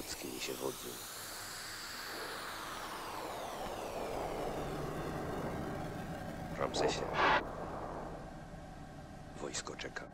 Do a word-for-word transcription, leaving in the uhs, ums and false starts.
pod skini się wodził. Ramzesie, wojsko czeka.